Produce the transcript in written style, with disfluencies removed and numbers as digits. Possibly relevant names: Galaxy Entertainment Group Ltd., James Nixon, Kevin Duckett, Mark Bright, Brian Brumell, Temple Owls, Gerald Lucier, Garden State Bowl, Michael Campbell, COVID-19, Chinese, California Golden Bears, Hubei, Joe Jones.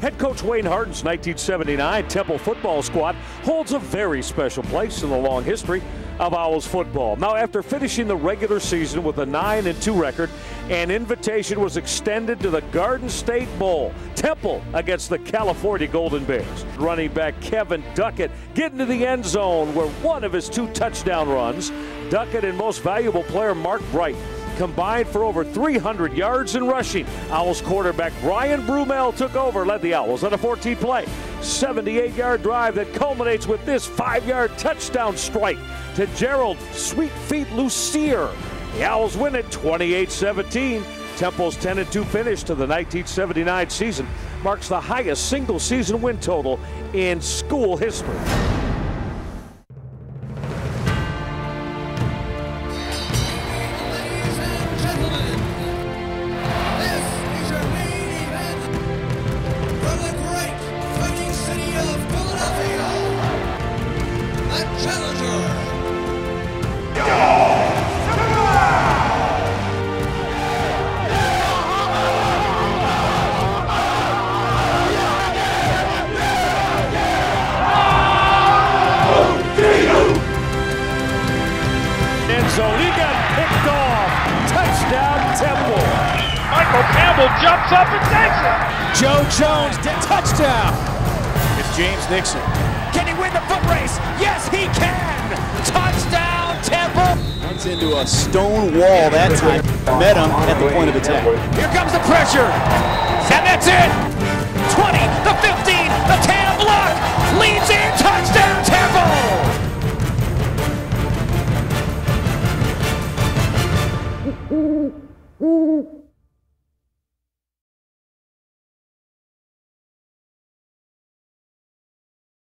Head coach Wayne Hardin's 1979 Temple football squad holds a very special place in the long history of Owls football. Now, after finishing the regular season with a 9-2 record, an invitation was extended to the Garden State Bowl. Temple against the California Golden Bears. Running back Kevin Duckett getting to the end zone where one of his two touchdown runs, Duckett and most valuable player Mark Bright combined for over 300 yards in rushing. Owls quarterback Brian Brumell took over, led the Owls on a 14-play, 78-yard drive that culminates with this 5-yard touchdown strike to Gerald "Sweet Feet" Lucier. The Owls win it 28-17. Temple's 10-2 finish to the 1979 season marks the highest single-season win total in school history. So he got picked off. Touchdown, Temple. Michael Campbell jumps up and takes it. Joe Jones, touchdown. It's James Nixon. Can he win the foot race? Yes, he can. Touchdown, Temple. Runs into a stone wall that time. Met him at the point of attack. Here comes the pressure. And that's it. 20, the 15, the 10, block. Leads in, touchdown.